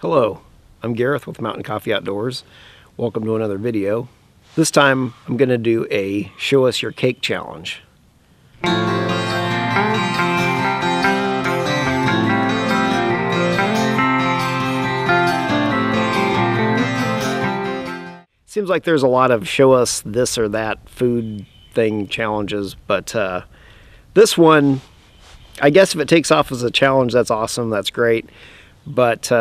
Hello, I'm Gareth with Mountain Coffee Outdoors. Welcome to another video. This time I'm going to do a show us your cake challenge. Seems like there's a lot of show us this or that food thing challenges, but this one, I guess if it takes off as a challenge, that's awesome, that's great. But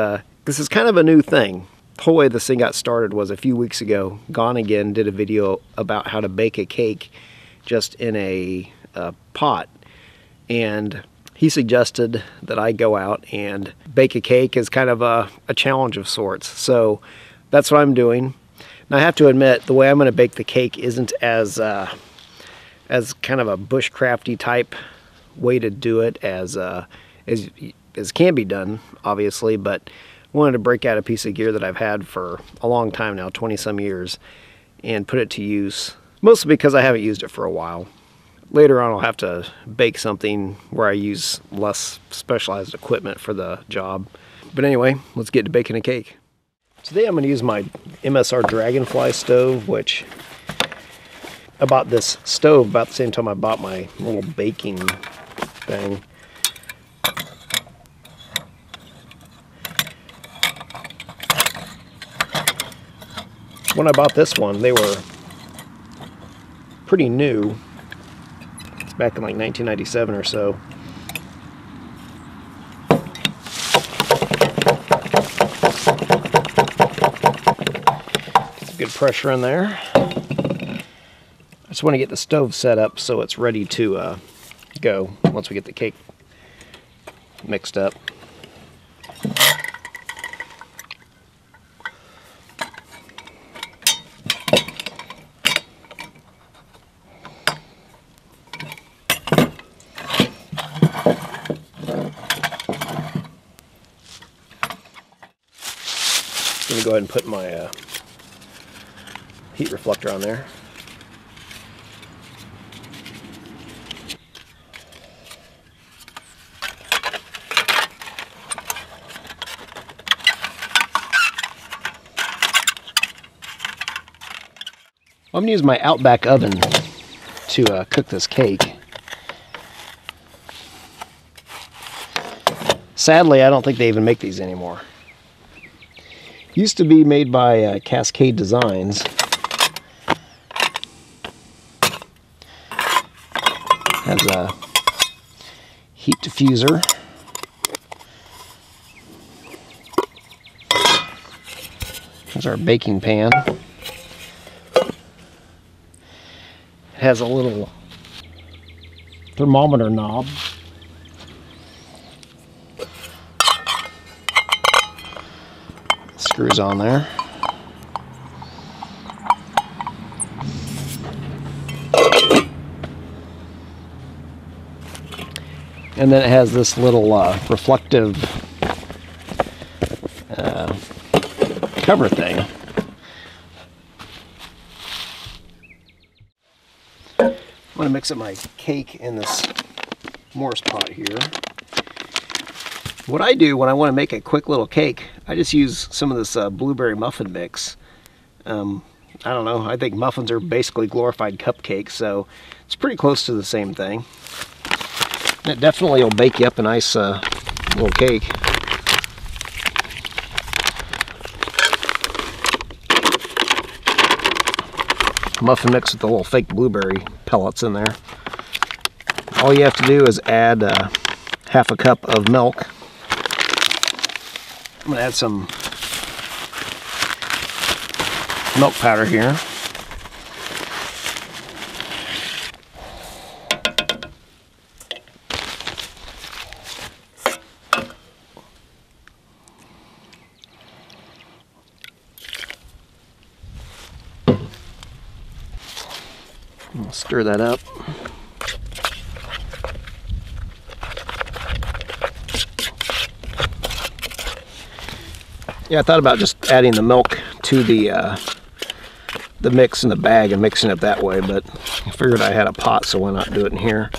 this is kind of a new thing. The whole way this thing got started was a few weeks ago, Gonagain did a video about how to bake a cake just in a pot. And he suggested that I go out and bake a cake as kind of a challenge of sorts. So that's what I'm doing. Now I have to admit, the way I'm going to bake the cake isn't as kind of a bushcrafty type way to do it as can be done, obviously, but I wanted to break out a piece of gear that I've had for a long time now, 20-some years, and put it to use, mostly because I haven't used it for a while. Later on, I'll have to bake something where I use less specialized equipment for the job. But anyway, let's get to baking a cake. Today I'm going to use my MSR Dragonfly stove, which I bought this stove about the same time I bought my little baking thing. When I bought this one, they were pretty new. It's back in like 1997 or so. Get some good pressure in there. I just want to get the stove set up so it's ready to go once we get the cake mixed up. I'm going to go ahead and put my heat reflector on there. I'm going to use my Outback Oven to cook this cake. Sadly, I don't think they even make these anymore. Used to be made by Cascade Designs. Has a heat diffuser. There's our baking pan. It has a little thermometer knob. Screws on there. And then it has this little reflective cover thing. I'm going to mix up my cake in this Morse pot here. What I do when I want to make a quick little cake, I just use some of this blueberry muffin mix. I don't know, I think muffins are basically glorified cupcakes, so it's pretty close to the same thing. And it definitely will bake you up a nice little cake. Muffin mix with the little fake blueberry pellets in there. All you have to do is add half a cup of milk. I'm going to add some milk powder here. I'll stir that up. Yeah, I thought about just adding the milk to the mix in the bag and mixing it that way, but I figured I had a pot, so why not do it in here?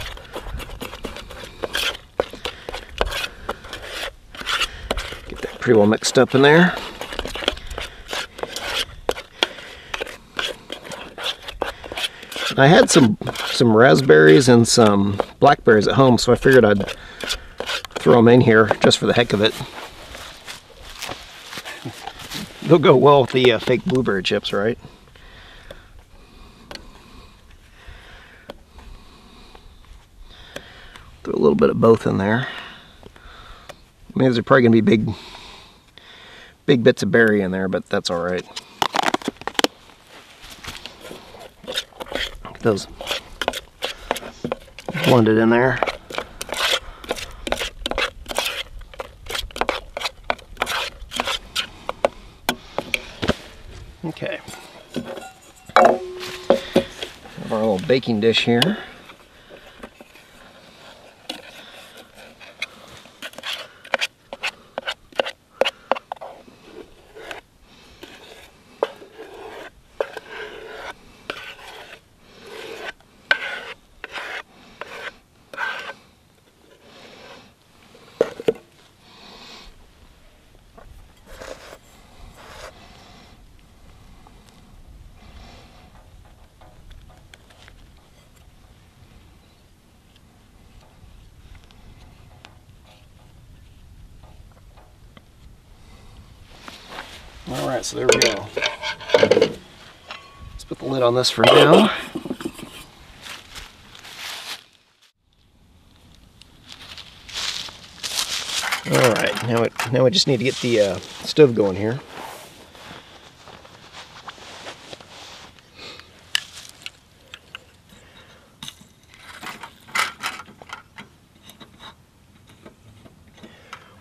Get that pretty well mixed up in there. I had some raspberries and some blackberries at home, so I figured I'd throw them in here just for the heck of it. They'll go well with the fake blueberry chips, right? Throw a little bit of both in there. I mean, these are probably gonna be big bits of berry in there, but that's all right. Get those blended in there. Okay, have our little baking dish here. Alright, so there we go. Let's put the lid on this for now. Alright, now we just need to get the stove going here.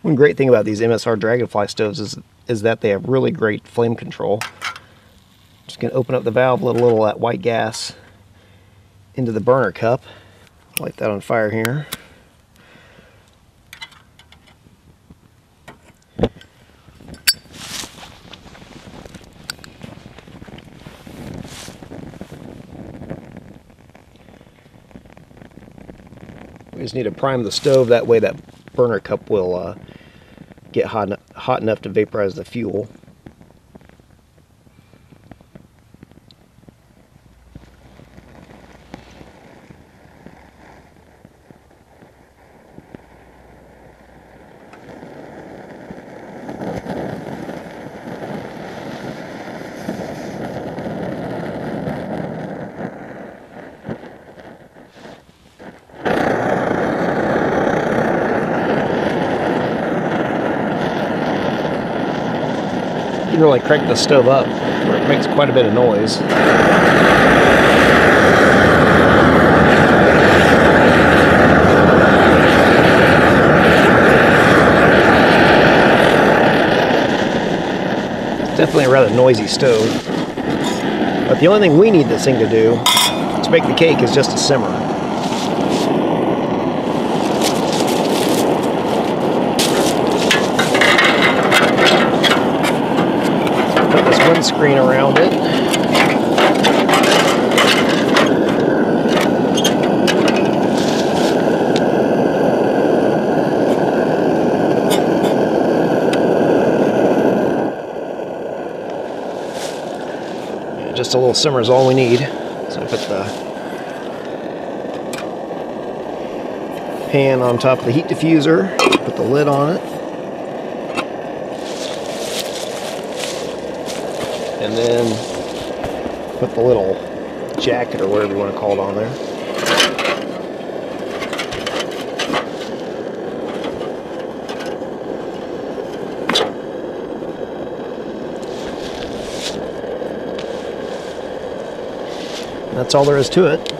One great thing about these MSR Dragonfly stoves is that they have really great flame control. Just gonna open up the valve, let a little of that white gas into the burner cup. Light that on fire here. We just need to prime the stove, that way that burner cup will get hot enough to vaporize the fuel. You can really crank the stove up where it makes quite a bit of noise. It's definitely a rather noisy stove. But the only thing we need this thing to do to make the cake is just to simmer. Screen around it. And just a little simmer is all we need. So I put the pan on top of the heat diffuser, put the lid on it. And then put the little jacket or whatever you want to call it on there. And that's all there is to it.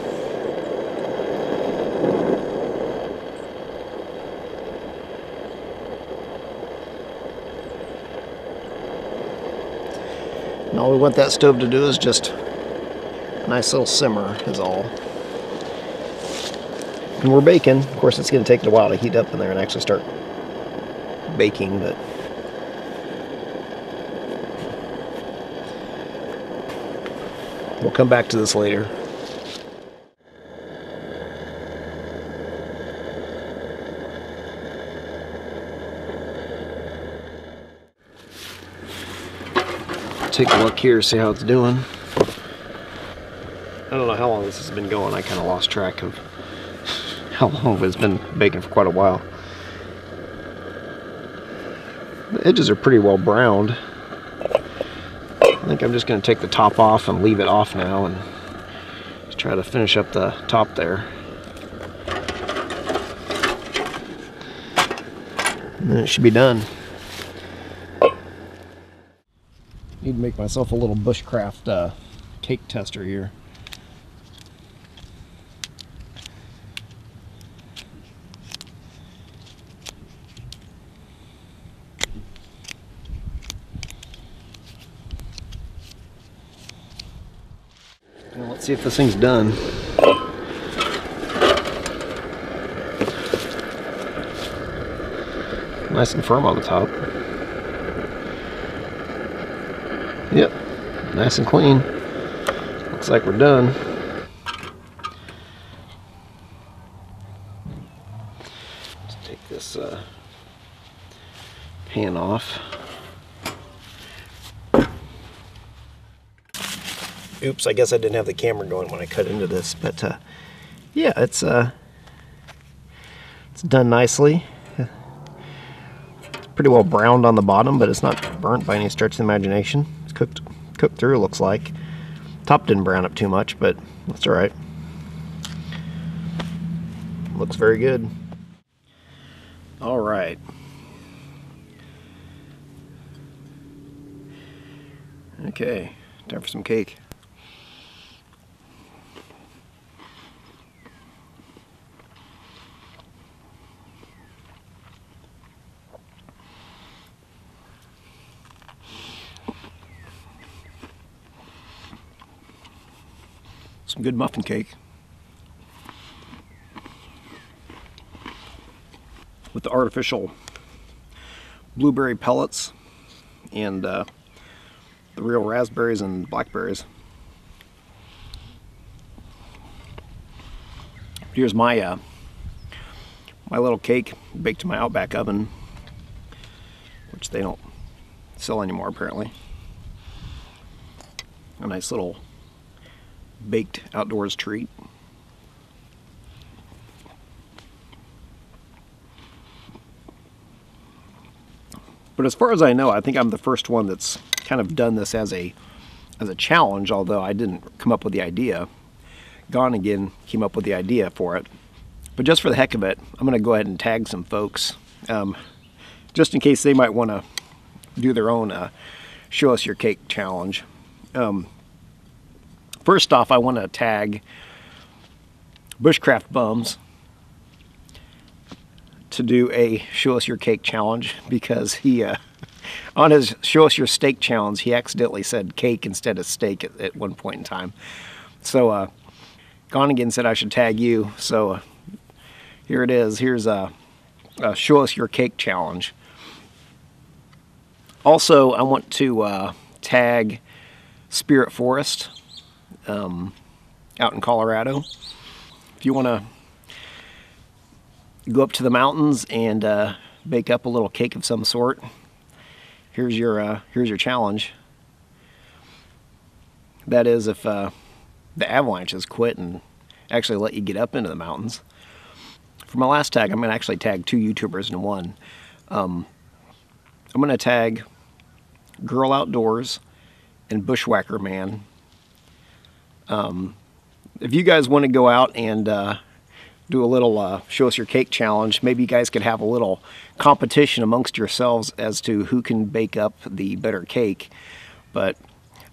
And all we want that stove to do is just a nice little simmer is all. And we're baking. Of course, it's going to take it a while to heat up in there and actually start baking, but we'll come back to this later. take a look here, see how it's doing. I don't know how long this has been going. I kind of lost track of how long it's been baking for quite a while. The edges are pretty well browned. I think I'm just going to take the top off and leave it off now and just try to finish up the top there. And then it should be done. Need to make myself a little bushcraft cake tester here. Now let's see if this thing's done. Nice and firm on the top. Yep, nice and clean. Looks like we're done. Let's take this pan off. Oops, I guess I didn't have the camera going when I cut into this, but yeah, it's done nicely. Pretty well browned on the bottom, but it's not burnt by any stretch of the imagination. It's cooked through, looks like. Top didn't brown up too much, but that's all right. Looks very good. All right. Okay, time for some cake. Some good muffin cake. With the artificial blueberry pellets and the real raspberries and blackberries. Here's my my little cake baked in my Outback oven, which they don't sell anymore apparently. A nice little baked outdoors treat. But as far as I know, I think I'm the first one that's kind of done this as a challenge, although I didn't come up with the idea. Gonagain came up with the idea for it. But just for the heck of it, I'm gonna go ahead and tag some folks, just in case they might want to do their own show us your cake challenge. First off, I want to tag Bushcraft Bums to do a show us your cake challenge, because he, on his show us your steak challenge, he accidentally said cake instead of steak at one point in time. So Gonagain said I should tag you, so here it is. Here's a show us your cake challenge. Also, I want to tag Spirit Forest. Out in Colorado. If you want to go up to the mountains and bake up a little cake of some sort, here's your challenge. That is, if the avalanches quit and actually let you get up into the mountains. For my last tag, I'm going to actually tag two YouTubers in one. I'm going to tag Girl Outdoors and Bushwacker Man. If you guys want to go out and do a little show us your cake challenge, maybe you guys could have a little competition amongst yourselves as to who can bake up the better cake. But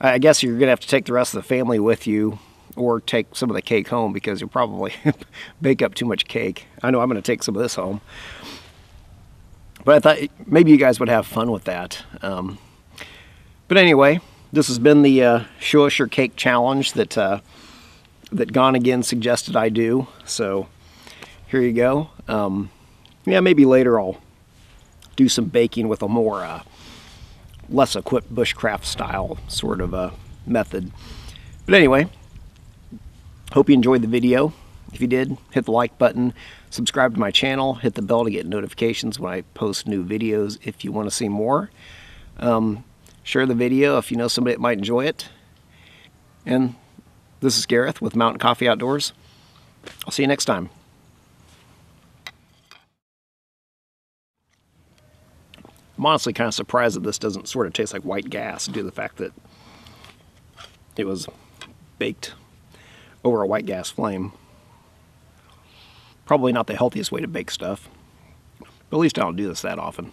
I guess you're going to have to take the rest of the family with you, or take some of the cake home, because you'll probably bake up too much cake. I know I'm going to take some of this home. But I thought maybe you guys would have fun with that. But anyway, this has been the Show Us Your Cake Challenge that Gonagain suggested I do. So here you go. Yeah, maybe later I'll do some baking with a more less equipped bushcraft style sort of method. But anyway, hope you enjoyed the video. If you did, hit the like button, subscribe to my channel, hit the bell to get notifications when I post new videos if you want to see more. Share the video if you know somebody that might enjoy it. And this is Gareth with Mountain Coffee Outdoors. I'll see you next time. I'm honestly kind of surprised that this doesn't sort of taste like white gas due to the fact that it was baked over a white gas flame. Probably not the healthiest way to bake stuff, but at least I don't do this that often.